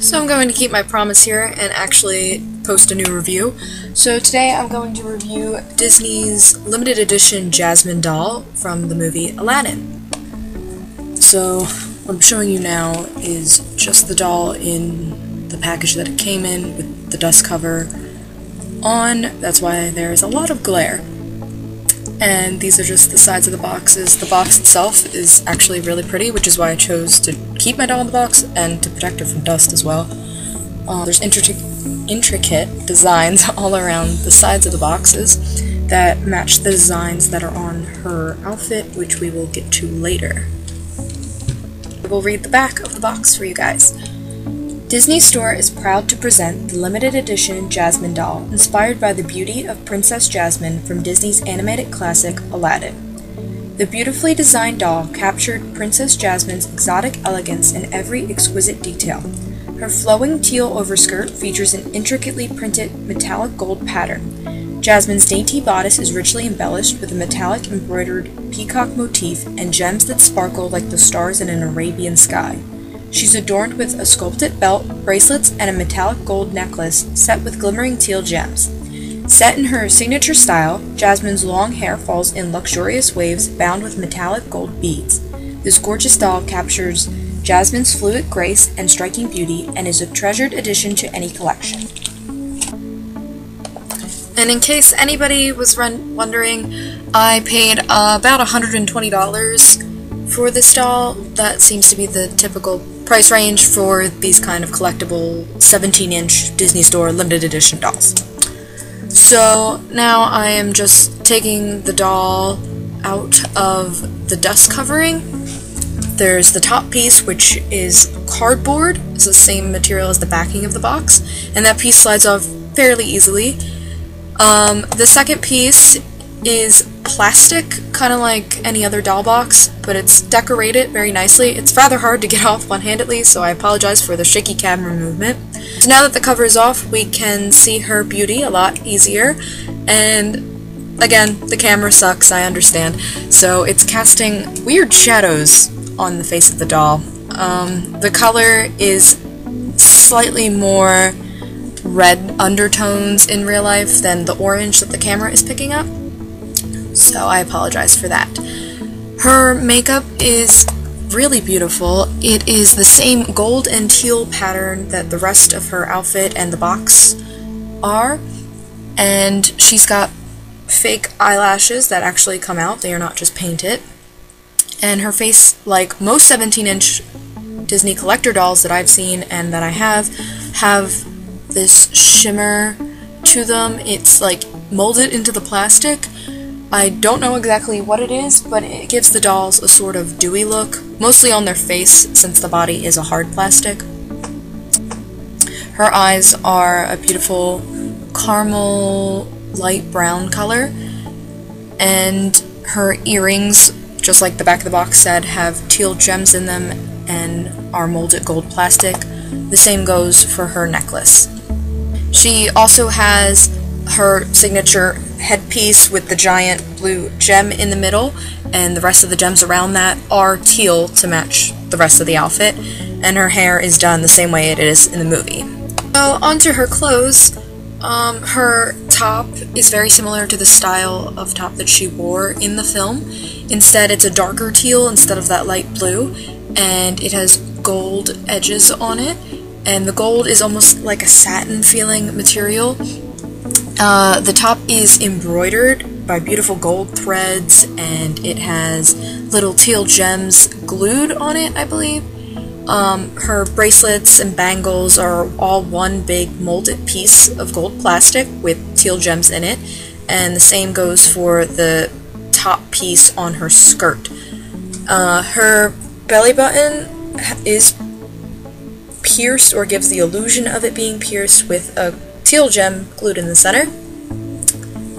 So I'm going to keep my promise here and actually post a new review. So today I'm going to review Disney's limited edition Jasmine doll from the movie Aladdin. So what I'm showing you now is just the doll in the package that it came in with the dust cover on. That's why there is a lot of glare. And these are just the sides of the boxes. The box itself is actually really pretty, which is why I chose to keep my doll in the box and to protect her from dust as well. There's intricate designs all around the sides of the boxes that match the designs that are on her outfit, which we will get to later. We'll read the back of the box for you guys. Disney Store is proud to present the limited edition Jasmine doll, inspired by the beauty of Princess Jasmine from Disney's animated classic Aladdin. The beautifully designed doll captured Princess Jasmine's exotic elegance in every exquisite detail. Her flowing teal overskirt features an intricately printed metallic gold pattern. Jasmine's dainty bodice is richly embellished with a metallic embroidered peacock motif and gems that sparkle like the stars in an Arabian sky. She's adorned with a sculpted belt, bracelets, and a metallic gold necklace set with glimmering teal gems. Set in her signature style, Jasmine's long hair falls in luxurious waves bound with metallic gold beads. This gorgeous doll captures Jasmine's fluid grace and striking beauty and is a treasured addition to any collection. And in case anybody was wondering, I paid about $120 for this doll. That seems to be the typical price range for these kind of collectible 17-inch Disney Store limited edition dolls. So now I am just taking the doll out of the dust covering. There's the top piece, which is cardboard. It's the same material as the backing of the box, and that piece slides off fairly easily. The second piece is plastic, kind of like any other doll box, but it's decorated very nicely. It's rather hard to get off one-handedly, so I apologize for the shaky camera movement. So now that the cover is off, we can see her beauty a lot easier, and again, the camera sucks, I understand. So it's casting weird shadows on the face of the doll. The color is slightly more red undertones in real life than the orange that the camera is picking up. So I apologize for that. Her makeup is really beautiful. It is the same gold and teal pattern that the rest of her outfit and the box are, and she's got fake eyelashes that actually come out. They are not just painted. And her face, like most 17-inch Disney collector dolls that I've seen and that I have this shimmer to them. It's like molded into the plastic. I don't know exactly what it is, but it gives the dolls a sort of dewy look, mostly on their face since the body is a hard plastic. Her eyes are a beautiful caramel light brown color, and her earrings, just like the back of the box said, have teal gems in them and are molded gold plastic. The same goes for her necklace. She also has her signature headpiece with the giant blue gem in the middle, and the rest of the gems around that are teal to match the rest of the outfit, and her hair is done the same way it is in the movie. So onto her clothes. Her top is very similar to the style of top that she wore in the film. Instead, it's a darker teal instead of that light blue, and it has gold edges on it, and the gold is almost like a satin feeling material. The top is embroidered by beautiful gold threads, and it has little teal gems glued on it, I believe. Her bracelets and bangles are all one big molded piece of gold plastic with teal gems in it, and the same goes for the top piece on her skirt. Her belly button is pierced, or gives the illusion of it being pierced, with a teal gem glued in the center.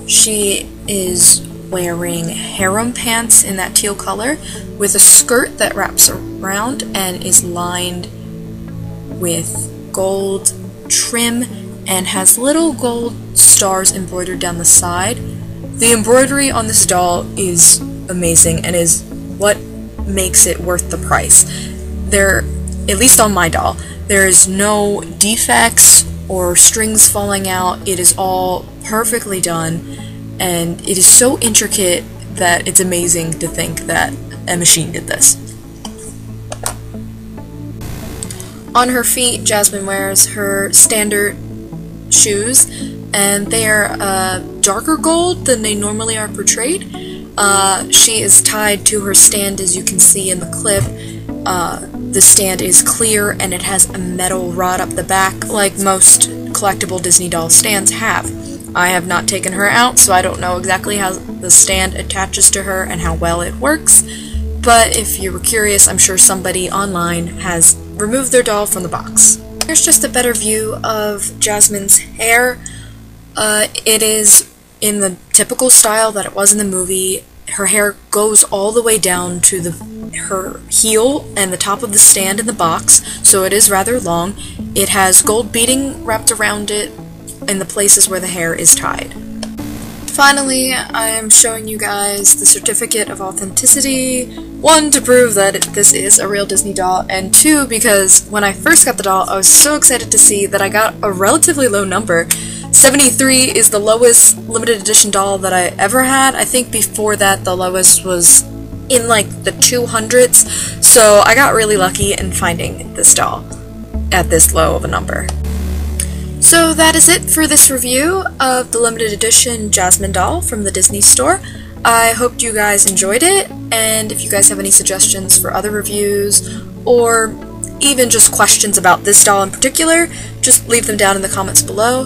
She is wearing harem pants in that teal color with a skirt that wraps around and is lined with gold trim and has little gold stars embroidered down the side. The embroidery on this doll is amazing and is what makes it worth the price. At least on my doll, There is no defects or strings falling out. It is all perfectly done, and it is so intricate that it's amazing to think that a machine did this. On her feet, Jasmine wears her standard shoes, and they are darker gold than they normally are portrayed. She is tied to her stand, as you can see in the clip. The stand is clear, and it has a metal rod up the back, like most collectible Disney doll stands have. I have not taken her out, so I don't know exactly how the stand attaches to her and how well it works, but if you were curious, I'm sure somebody online has removed their doll from the box. Here's just a better view of Jasmine's hair. It is in the typical style that it was in the movie. Her hair goes all the way down to her heel and the top of the stand in the box, so it is rather long. It has gold beading wrapped around it in the places where the hair is tied. Finally, I am showing you guys the certificate of authenticity. One, to prove that this is a real Disney doll, and two, because when I first got the doll, I was so excited to see that I got a relatively low number. 73 is the lowest limited edition doll that I ever had. I think before that the lowest was in like the 200s, so I got really lucky in finding this doll at this low of a number. So that is it for this review of the limited edition Jasmine doll from the Disney Store. I hope you guys enjoyed it, and if you guys have any suggestions for other reviews or even just questions about this doll in particular, just leave them down in the comments below.